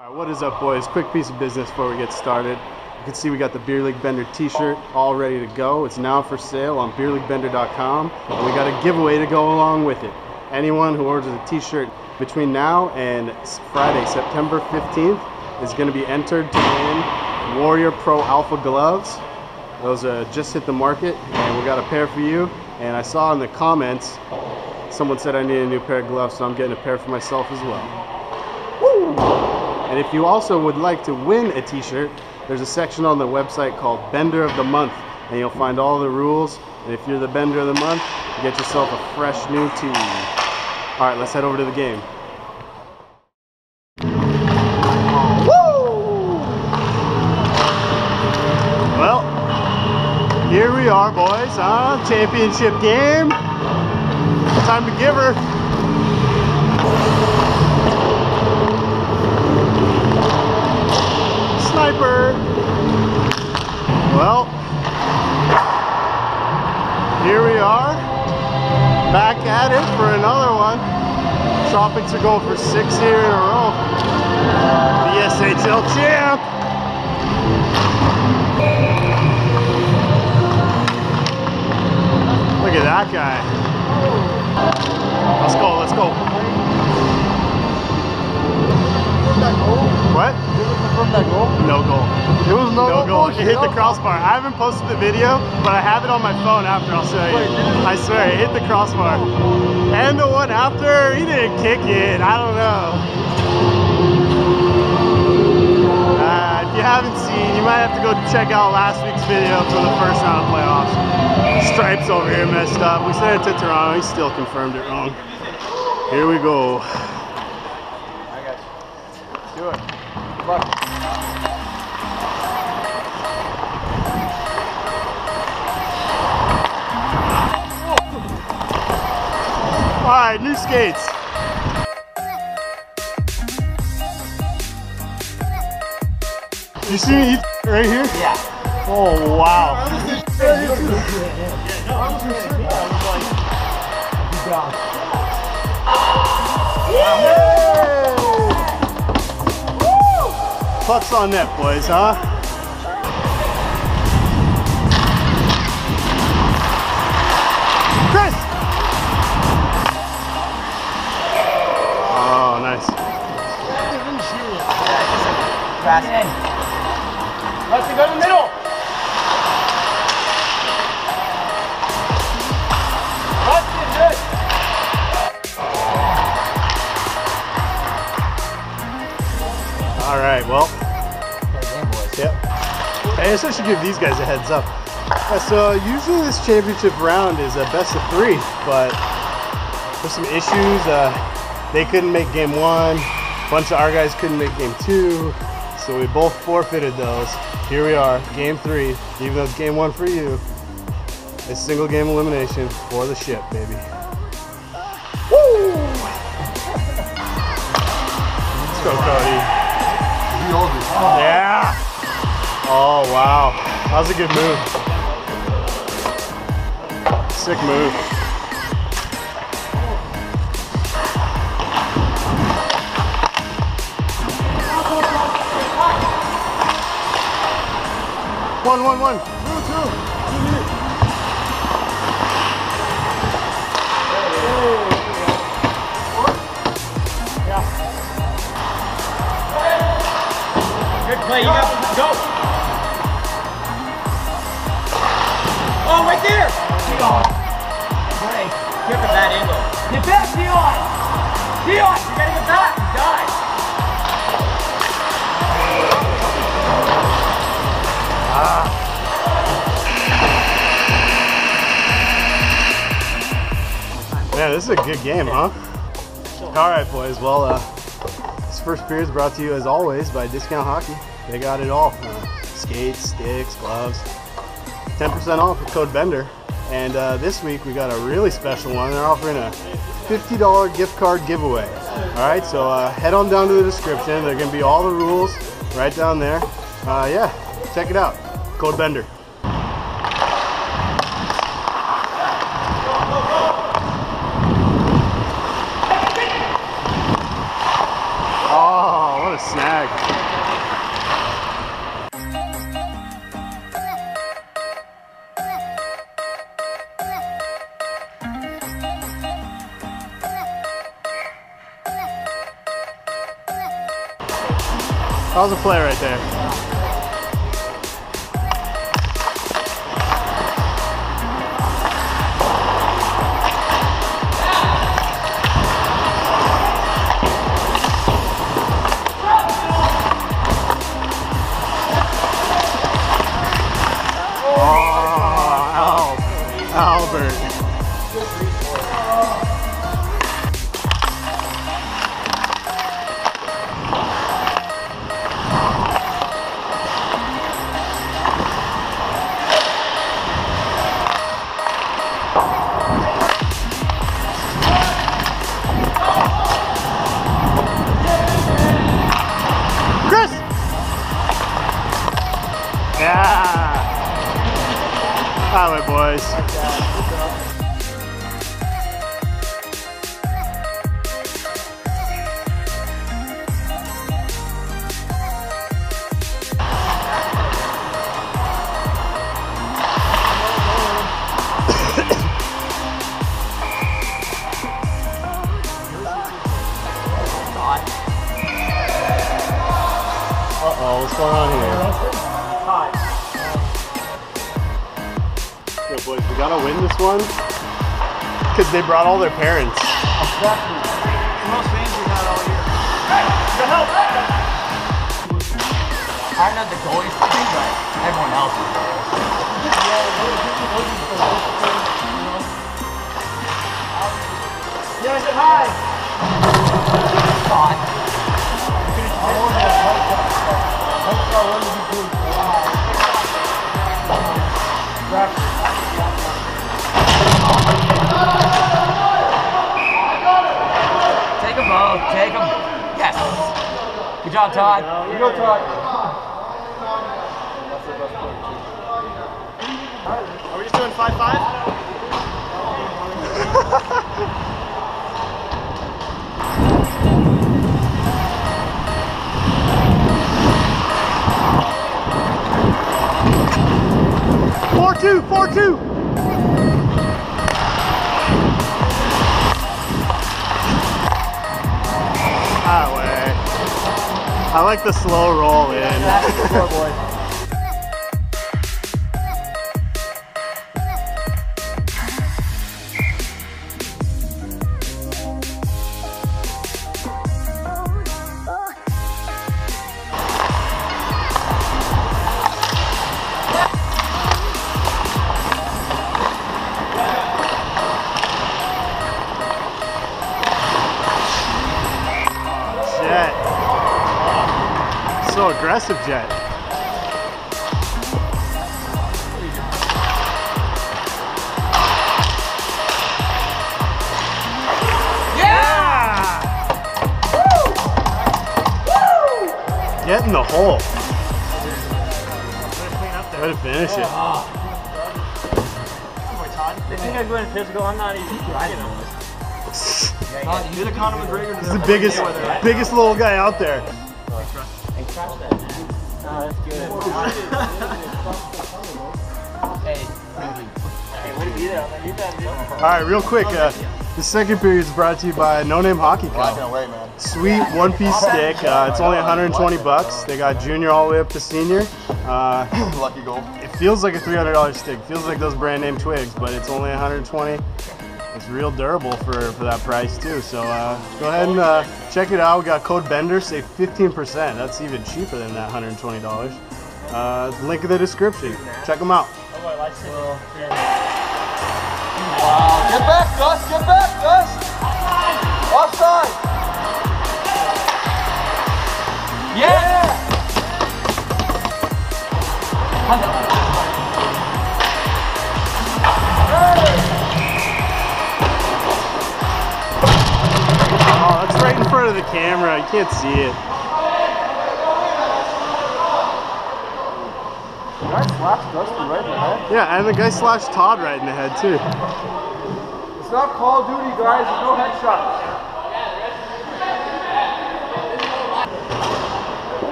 All right, what is up, boys? Quick piece of business before we get started. You can see we got the Beer League Bender t-shirt all ready to go. It's now for sale on beerleaguebender.com, and we got a giveaway to go along with it. Anyone who orders a t-shirt between now and Friday, September 15th, is going to be entered to win Warrior Pro Alpha gloves. Those just hit the market, and we got a pair for you. And I saw in the comments, someone said I need a new pair of gloves, so I'm getting a pair for myself as well. Woo! And if you also would like to win a t-shirt, there's a section on the website called Bender of the Month, and you'll find all the rules. And if you're the Bender of the Month, you get yourself a fresh new tee. All right, let's head over to the game. Woo! Well, here we are, boys, huh? Championship game. Time to give her. Well, here we are, back at it for another one. Tropics are going for 6 here in a row. The SHL champ! Look at that guy. Let's go, let's go. What? From that goal? No goal. It was no goal. It hit the crossbar. I haven't posted the video, but I have it on my phone after, I'll show you. I swear, it hit the crossbar. And the one after, he didn't kick it. I don't know. If you haven't seen, you might have to go check out last week's video for the first round of playoffs. Stripes over here messed up. We sent it to Toronto. He still confirmed it wrong. Here we go. I got you. Do it. Alright, new skates. You see me right here? Yeah. Oh, wow. Yeah. Pucks on net, boys, huh? Chris! Oh, nice. Let's go to the middle. All right, well. Yep. I guess I should give these guys a heads up. So usually this championship round is a best of three, but there's some issues. They couldn't make game one. A bunch of our guys couldn't make game two. So we both forfeited those. Here we are, game three. Even though it's game one for you, it's single game elimination for the ship, baby. Woo! Let's go, Cody. Yeah! Oh wow, that was a good move. Sick move. One. Two. Play, you got to go. Oh, right there. Dion. Break. Here from that angle. Get back, Dion. Dion, you gotta get back. Die. Man, this is a good game, huh? All right, boys. Well, this first period is brought to you, as always, by Discount Hockey. They got it all. Skates, sticks, gloves. 10% off with code BENDER. And this week we got a really special one. They're offering a $50 gift card giveaway. Alright, so head on down to the description. There are going to be all the rules right down there. Yeah, check it out. Code BENDER. a snag. That was a play right there. Oh, Albert. Highway boys. Uh-oh, what's going on here? Boys, we gotta win this one because they brought all their parents. Exactly. The most fans we had all year. Hey, the help! I know the goalies, but everyone else is there. Yeah, I said hi! God. Take him. Yes. Good job, Todd. You go, Todd. Are we just doing 5-5? Five? 4-2. 4-2. That way. I like the slow roll in. So aggressive, Jet. Yeah! Woo! Woo! Get in the hole. Way to finish it. They think I go in physical. I'm not even grinding on this. You're the Conor McGregor. He's the biggest little guy out there. Crash that, man. No, that's good. Hey, wouldn't be there. I'm like, you got it. Alright, real quick, the second period is brought to you by No Name Hockey Cup. Sweet one-piece stick. It's only $120. They got junior all the way up to senior. Lucky gold. It feels like a $300 stick. Feels like those brand name twigs, but it's only $120. It's real durable for that price too, so go ahead and check it out. We got code BENDER, save 15%. That's even cheaper than that $120. Link in the description. Check them out. Wow. Get back, Gus! Get back, Gus! Offside! Yeah! Of the camera, you can't see it. The guy slapped Dustin right in the head. Yeah, and the guy slashed Todd right in the head too. It's not Call of Duty, guys. There's no headshots.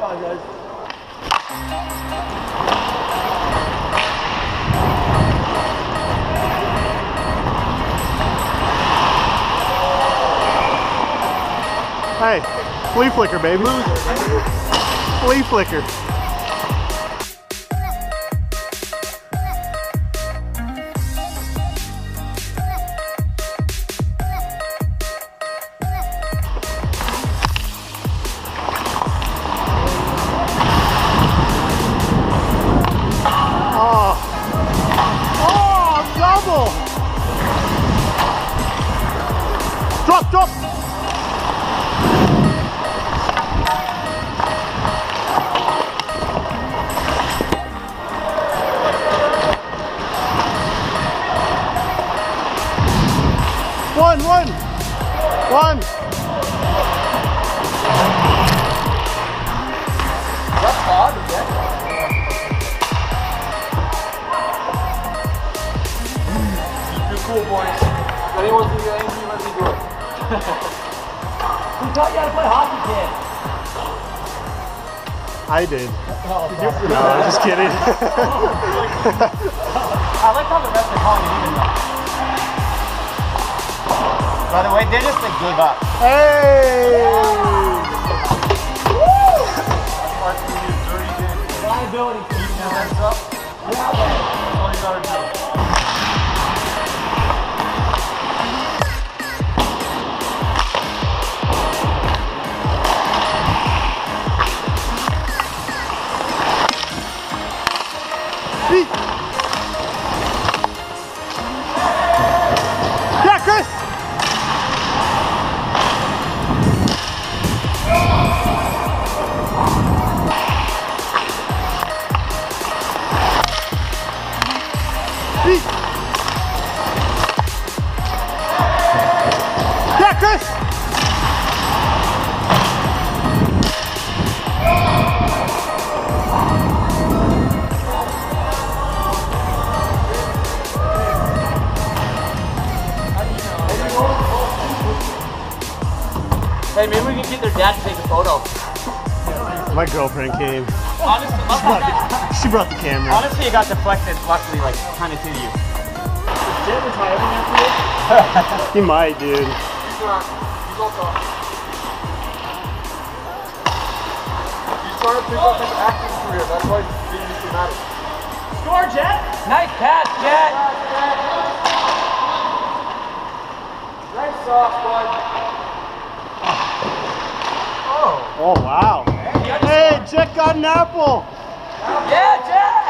fun, guys. Hey, flea flicker, baby. Flea flicker. Drop, drop! One! That's hard, yeah. You're cool, boys. Anyone do anything, let me do it. We taught you how to play hockey, kid. I did. Oh, no, I'm just kidding. I like how the rest are calling it even though. By the way, they just like gave up. Hey! Woo! That's going to be a dirty game. Liability. Keeping your legs up. Yeah, man. That's all you got to do. Hey, maybe we can get their dad to take a photo. My girlfriend came. Honestly, she brought the camera. Honestly, it got deflected, luckily, like, kind of to you. Jim is my everyman for this? He might, dude. He's also. He's trying to pick up his acting career. That's why he's being dramatic. Score, Jet! Nice pass, Jet! Nice soft one. Oh, wow. Hey, Jack got an apple. Yeah, Jack.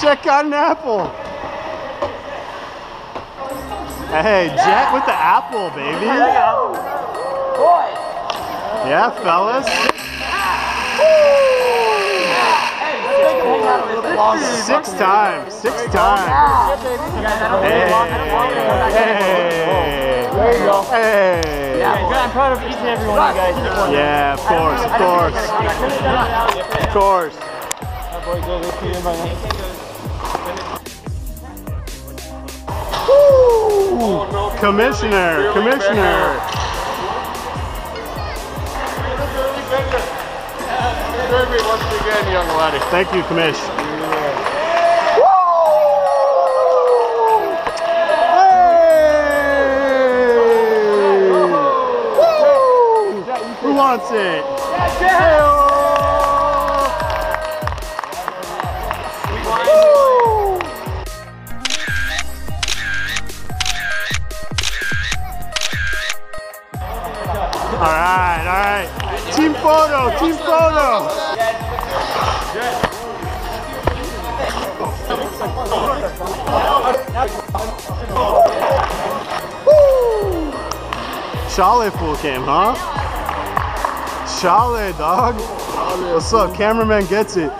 Jack got an apple. Hey, Jack with the apple, baby. Yeah, fellas. Six times. Hey. There you go. Hey. Yeah, I'm proud of each and every one of you guys. Yeah, of course, of course. Of course. Woo! Commissioner, Commissioner. Once again, young lady. Thank you, Commish. Wants it. Yes, yes. Woo. All right, all right. Team photo, team photo. Solid pool cam, huh? Charlie, dog. What's up? Cameraman gets it.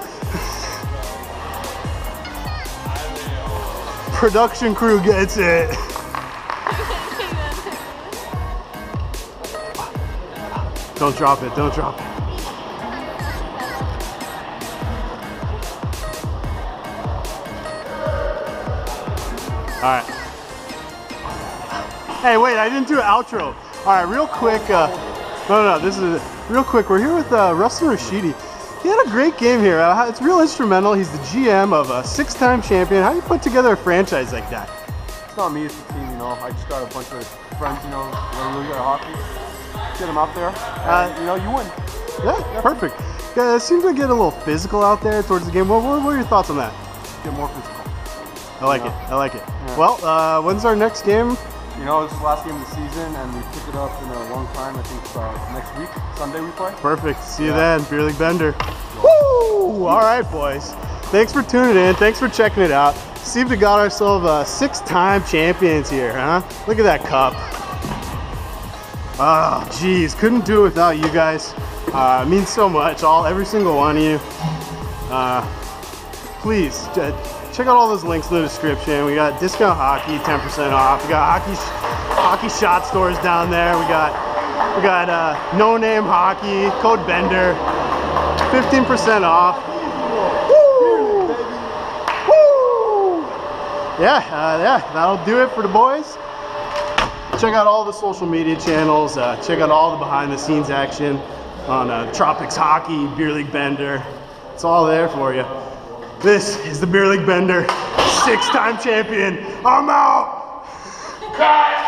Production crew gets it. Don't drop it. Don't drop it. All right. Hey, wait. I didn't do an outro. All right, real quick. No, this is real quick. We're here with Russell Rashidi. He had a great game here. It's real instrumental. He's the GM of a six-time champion. How do you put together a franchise like that? It's not me, it's the team, you know. I just got a bunch of friends, you know, that really good at hockey. Get them out there, you know, you win. Yeah, perfect. Yeah, it seems like getting a little physical out there towards the game. What are your thoughts on that? Get more physical. I like it. Yeah. Well, when's our next game? You know, this is the last game of the season, and we pick it up in a long time. I think it's next week, Sunday we play. Perfect. See you then. Beer League Bender. Yeah. Woo! All right, boys. Thanks for tuning in. Thanks for checking it out. Seems we got ourselves six-time champions here, huh? Look at that cup. Oh, geez. Couldn't do it without you guys. It means so much, every single one of you. Please, check out all those links in the description. We got Discount Hockey, 10% off. We got hockey shot stores down there. We got No Name Hockey, code Bender, 15% off. Woo! Woo! Yeah, that'll do it for the boys. Check out all the social media channels. Check out all the behind the scenes action on Tropics Hockey, Beer League Bender. It's all there for you. This is the Beer League Bender, six-time champion. I'm out! Guys,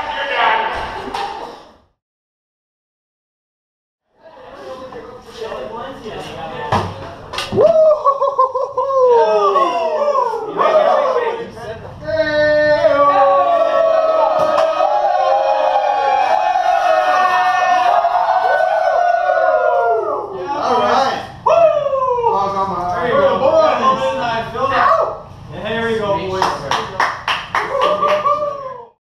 you're done.